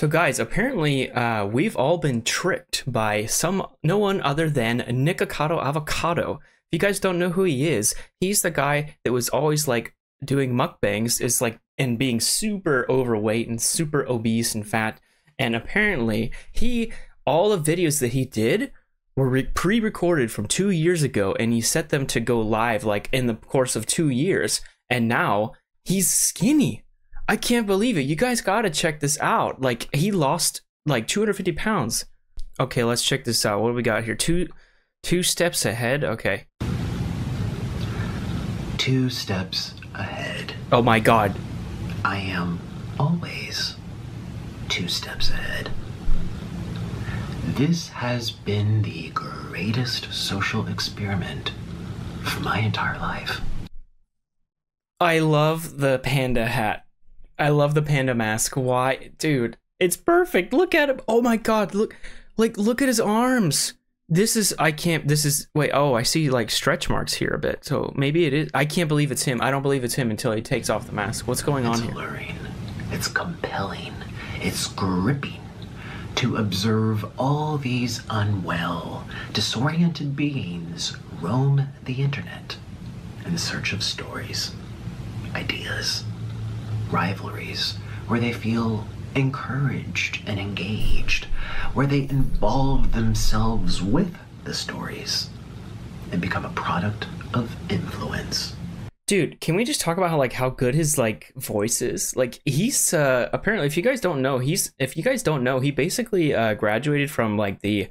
So guys, apparently we've all been tricked by no one other than Nikocado Avocado. If you guys don't know who he is, he's the guy that was always like doing mukbangs and being super overweight and super obese and fat. And apparently all the videos that he did were pre-recorded from 2 years ago, and he set them to go live like in the course of 2 years, and now he's skinny. I can't believe it. You guys gotta check this out. Like, he lost like 250 pounds. Okay, let's check this out. What do we got here? Two steps ahead. Okay. 2 steps ahead. Oh my God. I am always 2 steps ahead. This has been the greatest social experiment for my entire life. I love the panda hat. I love the panda mask. Why? Dude, it's perfect. Look at him. Oh my God. Look, look at his arms. This is, wait, oh, I see like stretch marks here a bit. So maybe it is. I can't believe it's him. I don't believe it's him until he takes off the mask. What's going on here? It's alluring. It's compelling. It's gripping to observe all these unwell, disoriented beings roam the internet in search of stories, ideas, rivalries, where they feel encouraged and engaged, where they involve themselves with the stories and become a product of influence. Dude, can we just talk about how good his voice is? Like, he's apparently, if you guys don't know, he basically graduated from the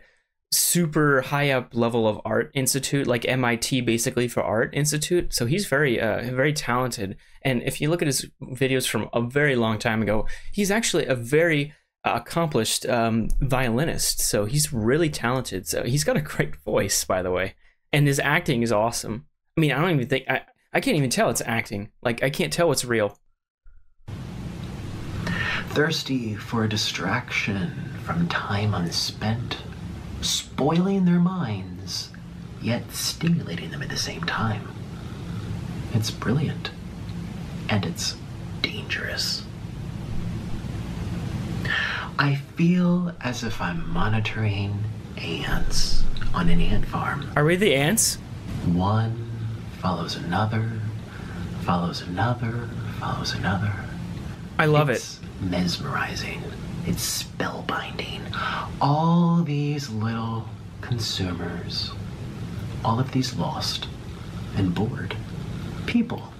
super high up level of art institute, like MIT basically for art institute. So he's very very talented, and if you look at his videos from a very long time ago, he's actually a very accomplished violinist. So he's really talented. So he's got a great voice, by the way, and his acting is awesome. I mean, I don't even think I can't even tell it's acting. Like, I can't tell what's real. Thirsty for a distraction from time unspent, spoiling their minds, yet stimulating them at the same time. It's brilliant, and it's dangerous. I feel as if I'm monitoring ants on an ant farm. Are we the ants? One follows another, follows another, follows another. I love it. It's mesmerizing. It's spellbinding. All these little consumers, all of these lost and bored people.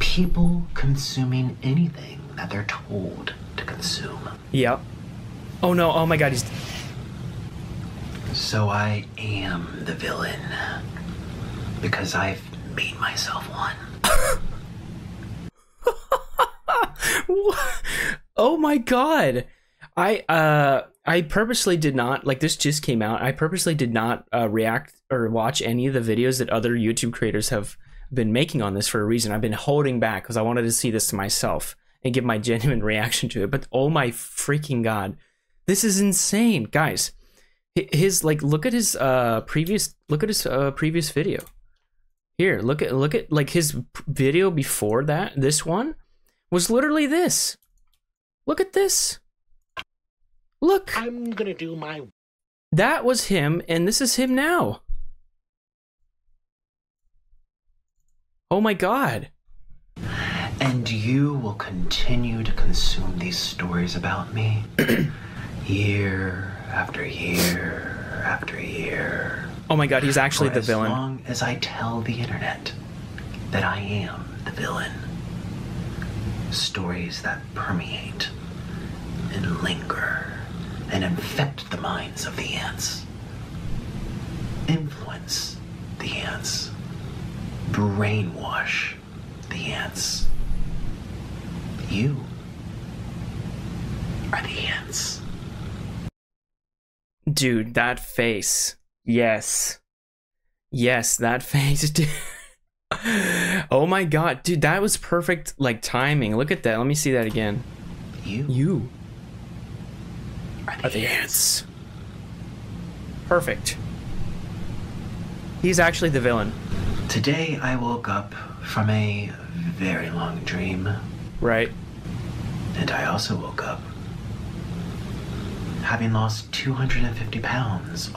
People consuming anything that they're told to consume. Yep. Oh no, oh my God, he's... So I am the villain because I've made myself one. What? Oh my God. I purposely did not, this just came out. I purposely did not react or watch any of the videos that other YouTube creators have been making on this for a reason. I've been holding back because I wanted to see this to myself and give my genuine reaction to it. But oh my freaking God, this is insane, guys. His look at his previous video. Here, look at his video before that. This one was literally this. Look at this. Look. I'm gonna do my... That was him, and this is him now. Oh my God. And you will continue to consume these stories about me year after year after year. Oh my God, he's actually the villain. As long as I tell the internet that I am the villain. Stories that permeate and linger and infect the minds of the ants, influence the ants, brainwash the ants. You are the ants. Dude, that face. Yes. Yes, that face, dude. Oh my God, dude, that was perfect timing. Look at that. Let me see that again. You are the ants. Perfect. He's actually the villain. Today I woke up from a very long dream. Right. And I also woke up having lost 250 pounds.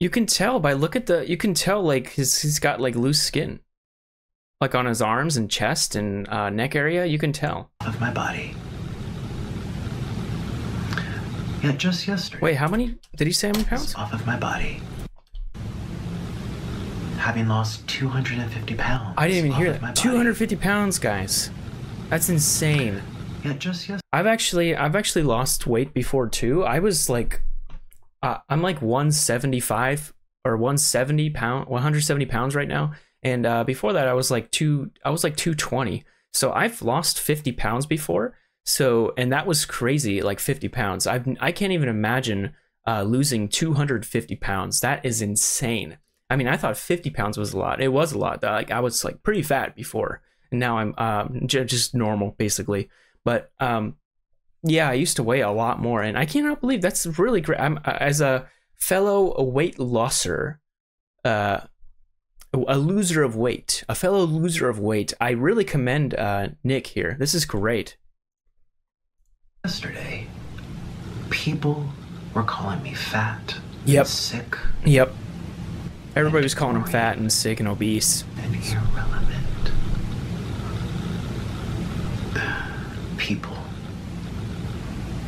You can tell by look at the. You can tell like he's got like loose skin, like on his arms and chest and neck area. You can tell. Of my body. Yeah, just yesterday. Wait, how many did he say? How many pounds? Off of my body. Having lost 250 pounds. I didn't even hear that. 250 pounds, guys. That's insane. Yeah, just yes. I've actually lost weight before too. I was like, I'm like 175 or 170 pound, 170 pounds right now. And before that, I was like 220. So I've lost 50 pounds before. So, and that was crazy, like 50 pounds. I can't even imagine losing 250 pounds. That is insane. I mean, I thought 50 pounds was a lot. It was a lot. Like I was like pretty fat before, and now I'm just normal basically. But yeah, I used to weigh a lot more, and I cannot believe that's really great. I'm as a fellow weight losser, a loser of weight, a fellow loser of weight. I really commend Nick here. This is great. Yesterday, people were calling me fat. Yep. Sick. Yep. Everybody was calling him fat and sick and obese. And irrelevant. People.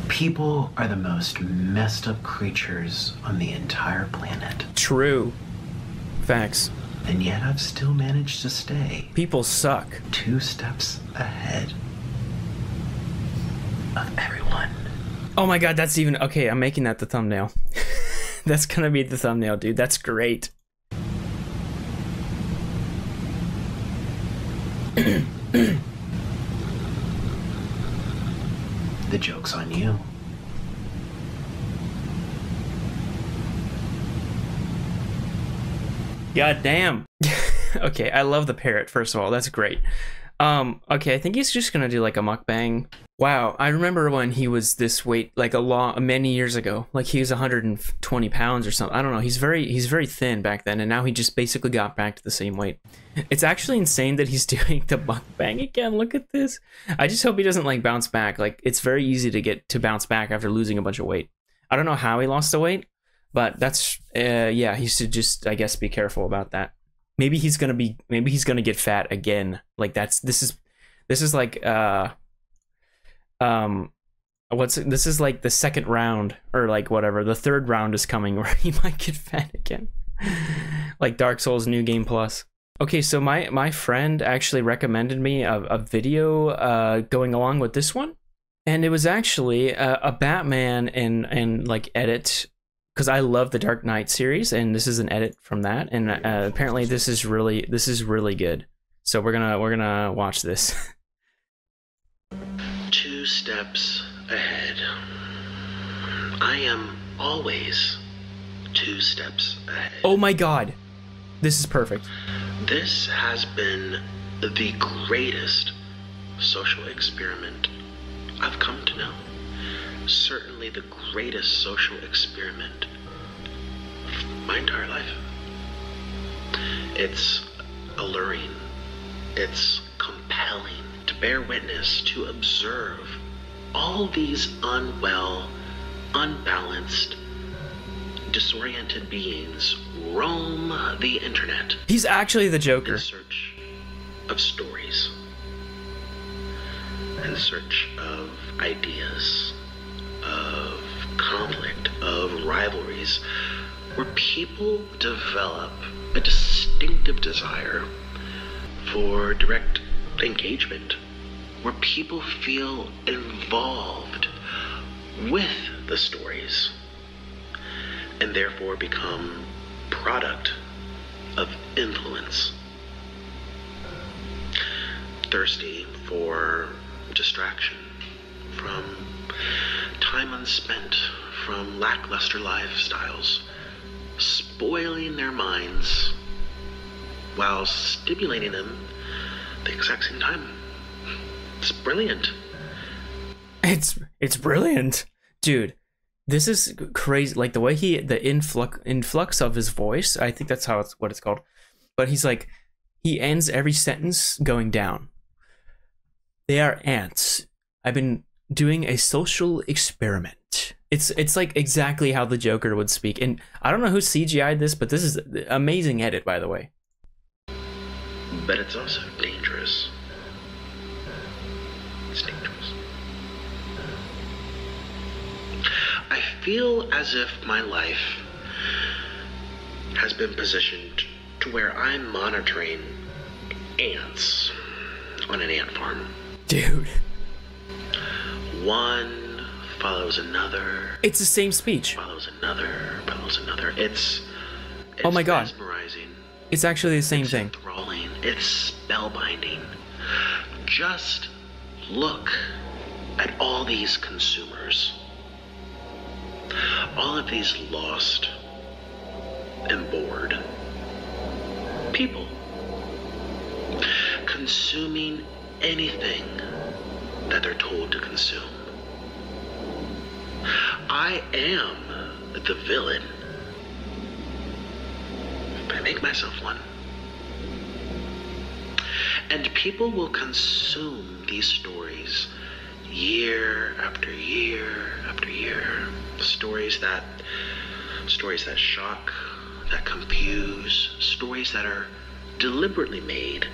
People are the most messed up creatures on the entire planet. True. Facts. And yet I've still managed to stay. People suck. 2 steps ahead of everyone. Oh my god, that's even... Okay, I'm making that the thumbnail. That's gonna be the thumbnail, dude. That's great. The joke's on you. God damn. Okay, I love the parrot, first of all. That's great. Okay, I think he's just gonna do like a mukbang. Wow, I remember when he was this weight, like many years ago. Like he was 120 pounds or something. I don't know. He's very thin back then, and now he just basically got back to the same weight. It's actually insane that he's doing the mukbang again. Look at this. I just hope he doesn't like bounce back. Like it's very easy to bounce back after losing a bunch of weight. I don't know how he lost the weight, but that's yeah. He should just, I guess, be careful about that. Maybe he's gonna be. Maybe he's gonna get fat again. Like that's. This is like. This is like the second round or like whatever. The third round is coming where he might get fat again. Like Dark Souls New Game Plus. Okay, so my friend actually recommended me a video going along with this one, and it was actually a Batman and like edit. Because I love the Dark Knight series, and this is an edit from that, and apparently this is really good. So we're gonna watch this. 2 steps ahead. I am always 2 steps ahead. Oh my god, this is perfect. This has been the greatest social experiment I've come to know. Certainly the greatest social experiment of my entire life. It's alluring, it's compelling to bear witness, to observe all these unwell, unbalanced, disoriented beings roam the internet. He's actually the Joker. In search of stories, in search of ideas, of conflict, of rivalries, where people develop a distinctive desire for direct engagement, where people feel involved with the stories and therefore become product of influence, thirsty for distraction from time unspent, from lackluster lifestyles, spoiling their minds while stimulating them at the exact same time. It's brilliant. It's brilliant, dude. This is crazy. Like the way the influx of his voice. I think that's what it's called. But he's like, he ends every sentence going down. They are ants. I've been doing a social experiment. It's like exactly how the Joker would speak. And I don't know who CGI'd this, but this is an amazing edit, by the way. But it's also dangerous. It's dangerous. I feel as if my life has been positioned to where I'm monitoring ants on an ant farm. Dude. One follows another. It's the same speech. Follows another, follows another. It's oh my God. Mesmerizing. It's actually the same thing. Enthralling. It's spellbinding. Just look at all these consumers. All of these lost and bored people consuming anything that they're told to consume. I am the villain. I make myself one. And people will consume these stories year after year after year. Stories that shock, that confuse, stories that are deliberately made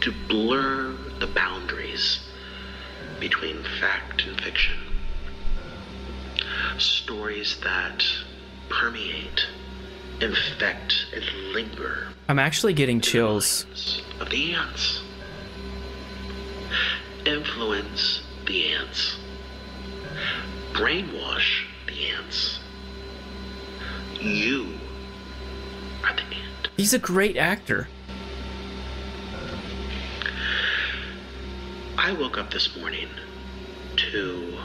to blur the boundaries between fact and fiction. Stories that permeate, infect, and linger. I'm actually getting chills. Of the ants. Influence the ants. Brainwash the ants. You are the ant. He's a great actor. I woke up this morning to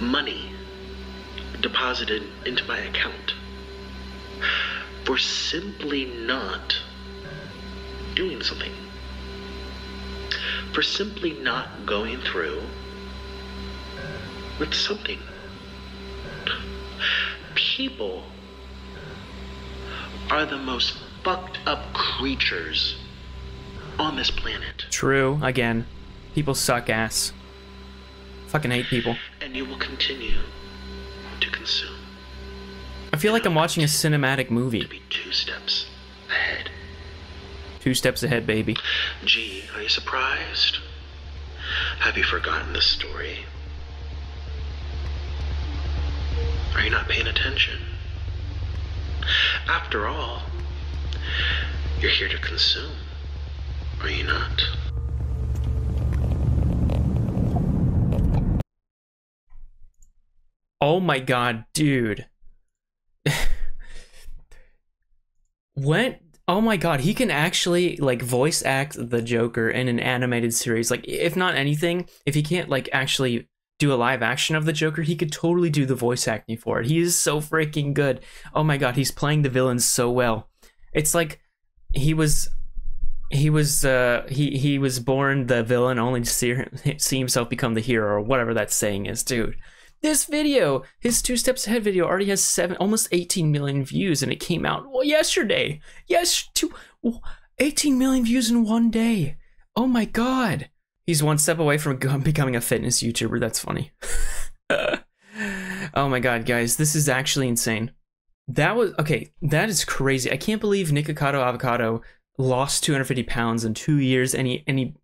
money deposited into my account for simply not doing something, for simply not going through with something. People are the most fucked up creatures on this planet. True. Again, people suck ass. Fucking hate people. And you will continue to consume. I feel like I'm watching a cinematic movie. To be 2 steps ahead. 2 steps ahead, baby. Gee, are you surprised? Have you forgotten the story? Are you not paying attention? After all, you're here to consume. Are you not? Oh my God, dude. What? Oh my God, he can actually like voice act the Joker in an animated series. Like, if not anything, if he can't like actually do a live action of the Joker, he could totally do the voice acting for it. He is so freaking good. Oh my God, he's playing the villains so well. It's like he was born the villain only to see himself become the hero, or whatever that saying is, dude. This video, his 2 Steps Ahead video, already has almost 18 million views, and it came out yesterday. Yes, 18 million views in 1 day. Oh my God. He's 1 step away from becoming a fitness YouTuber. That's funny. Oh my God, guys, this is actually insane. That was okay. That is crazy. I can't believe Nikocado Avocado lost 250 pounds in 2 years, and he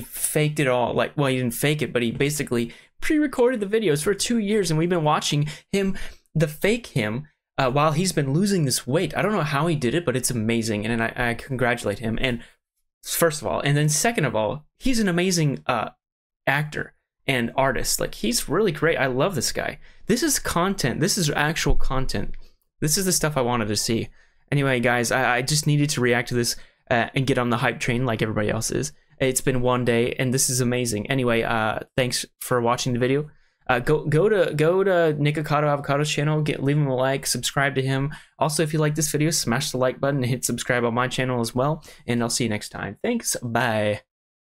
faked it all. Like, well, he didn't fake it, but he basically pre-recorded the videos for 2 years, and we've been watching him, the fake him, while he's been losing this weight. I don't know how he did it, but it's amazing, and I congratulate him. And first of all, and then second of all, he's an amazing actor and artist. Like, he's really great. I love this guy. This is content. This is actual content. This is the stuff I wanted to see. Anyway, guys, I just needed to react to this and get on the hype train like everybody else is. It's been 1 day, and this is amazing. Anyway, thanks for watching the video. Go to Nikocado Avocado's channel. Leave him a like, subscribe to him. Also, if you like this video, smash the like button and hit subscribe on my channel as well. And I'll see you next time. Thanks. Bye.